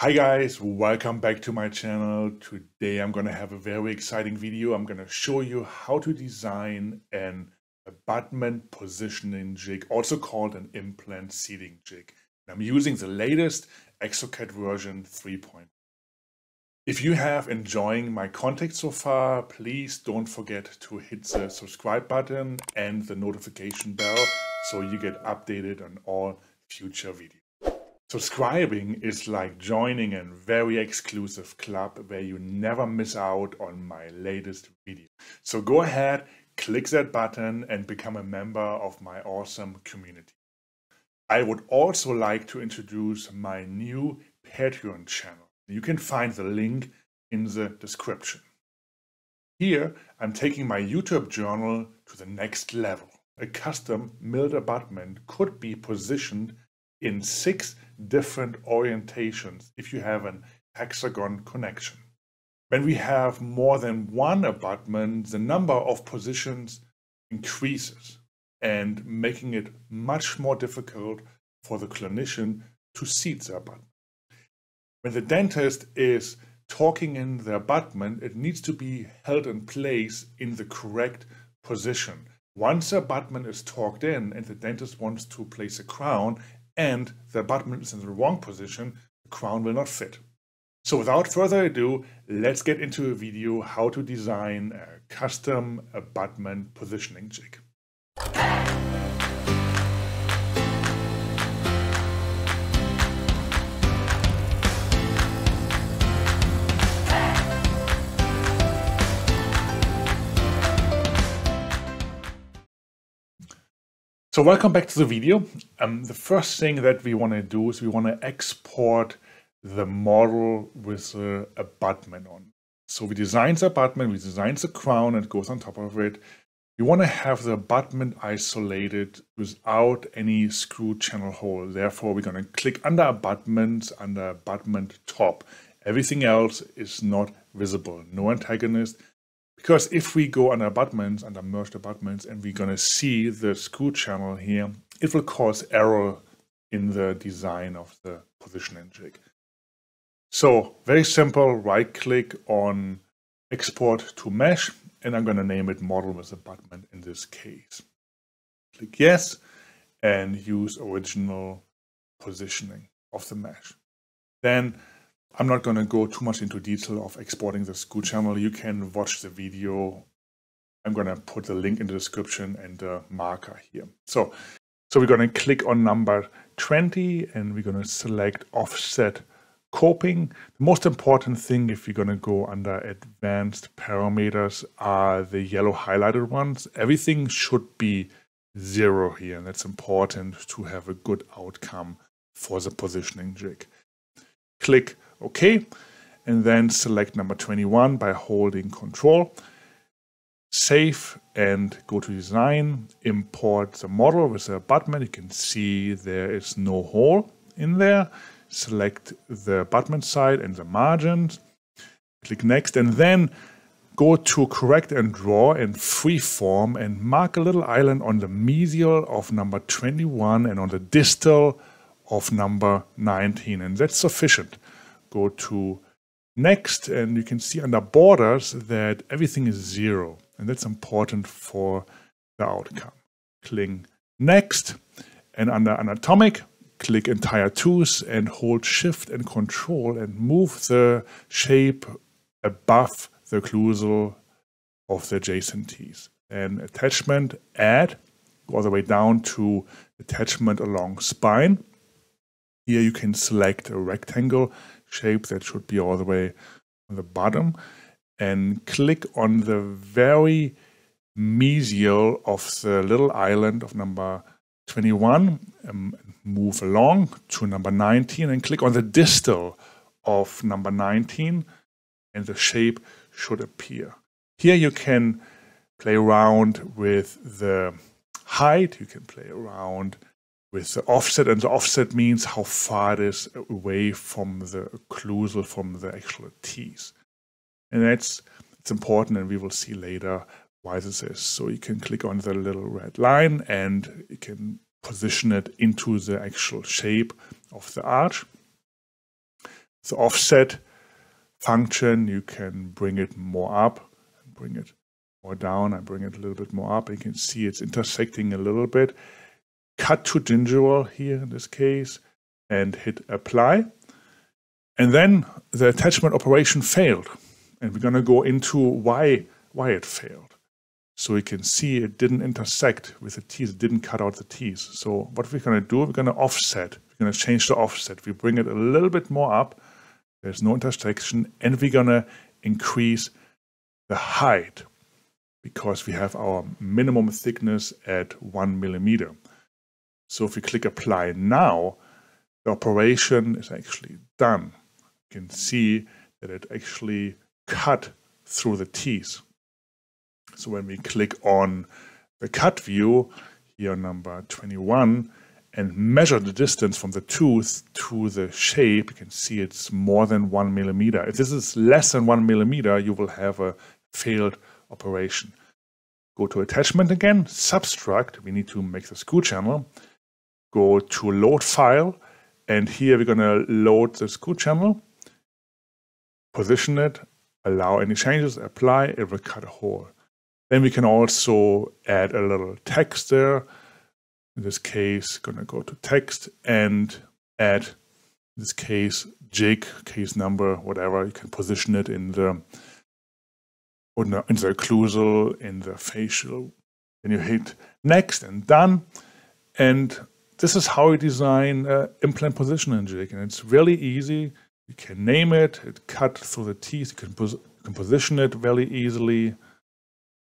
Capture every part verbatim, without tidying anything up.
Hi guys, welcome back to my channel. Today I'm going to have a very exciting video. I'm going to show you how to design an abutment positioning jig, also called an implant seating jig. And I'm using the latest Exocad version three point one. If you have enjoying my content so far, please don't forget to hit the subscribe button and the notification bell so you get updated on all future videos. Subscribing is like joining a very exclusive club where you never miss out on my latest video. So go ahead, click that button and become a member of my awesome community. I would also like to introduce my new Patreon channel. You can find the link in the description. Here I'm taking my YouTube journal to the next level. A custom milled abutment could be positioned in six different orientations if you have an hexagon connection. When we have more than one abutment, the number of positions increases and making it much more difficult for the clinician to seat the abutment. When the dentist is talking in the abutment, it needs to be held in place in the correct position. Once the abutment is talked in and the dentist wants to place a crown, and the abutment is in the wrong position, the crown will not fit. So without further ado, let's get into a video how to design a custom abutment positioning jig. So welcome back to the video. Um, the first thing that we want to do is we want to export the model with the abutment on. So we design the abutment, we design the crown and it goes on top of it. We want to have the abutment isolated without any screw channel hole. Therefore, we're going to click under abutments, under abutment top. Everything else is not visible, no antagonist. Because if we go under abutments, under merged abutments, and we're going to see the screw channel here, it will cause error in the design of the positioning jig. So very simple, right click on export to mesh, and I'm going to name it model with abutment in this case. Click yes, and use original positioning of the mesh. Then I'm not going to go too much into detail of exporting the screw channel. You can watch the video. I'm going to put the link in the description and the marker here. So, so we're going to click on number twenty and we're going to select offset coping. The most important thing if you're going to go under advanced parameters are the yellow highlighted ones. Everything should be zero here, and that's important to have a good outcome for the positioning jig. Click OK, and then select number twenty-one by holding control, save and go to design, import the model with the abutment. You can see there is no hole in there. Select the abutment side and the margins, click next, and then go to correct and draw and freeform and mark a little island on the medial of number twenty-one and on the distal of number nineteen, and that's sufficient. Go to next, and you can see under borders that everything is zero, and that's important for the outcome. Click next, and under anatomic, click entire tooth and hold shift and control and move the shape above the occlusal of the adjacent teeth. And attachment, add, go all the way down to attachment along spine. Here you can select a rectangle shape that should be all the way on the bottom and click on the very mesial of the little island of number twenty-one and move along to number nineteen and click on the distal of number nineteen and the shape should appear. Here you can play around with the height, you can play around with the offset, and the offset means how far it is away from the occlusal, from the actual teeth. And that's it's important, and we will see later why this is. So you can click on the little red line and you can position it into the actual shape of the arch. the offset function, you can bring it more up, and bring it more down, and bring it a little bit more up. You can see it's intersecting a little bit. Cut to gingival here in this case, and hit apply. And then the attachment operation failed. And we're going to go into why, why it failed. So we can see it didn't intersect with the teeth, it didn't cut out the teeth. So what we're going to do, we're going to offset. We're going to change the offset. We bring it a little bit more up. There's no intersection. And we're going to increase the height because we have our minimum thickness at one millimeter. So if we click apply now, the operation is actually done. You can see that it actually cut through the teeth. So when we click on the cut view, here number twenty-one, and measure the distance from the tooth to the shape, you can see it's more than one millimeter. If this is less than one millimeter, you will have a failed operation. Go to attachment again, subtract, we need to make the screw channel. Go to load file, and here we're gonna load the screw channel, position it, allow any changes, apply, it will cut a hole. Then we can also add a little text there. In this case, gonna go to text and add, in this case, jig, case number, whatever. You can position it in the, in the occlusal, in the facial. Then you hit next and done. And this is how you design uh, implant positioning jig. And it's really easy. You can name it, it cut through the teeth, you can, pos you can position it very easily.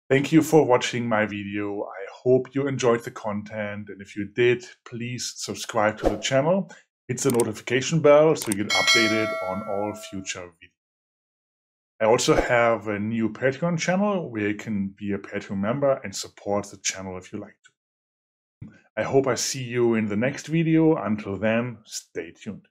Thank you for watching my video. I hope you enjoyed the content, and if you did, please subscribe to the channel. Hit the notification bell so you get updated on all future videos. I also have a new Patreon channel where you can be a Patreon member and support the channel if you like to. I hope I see you in the next video. Until then, stay tuned.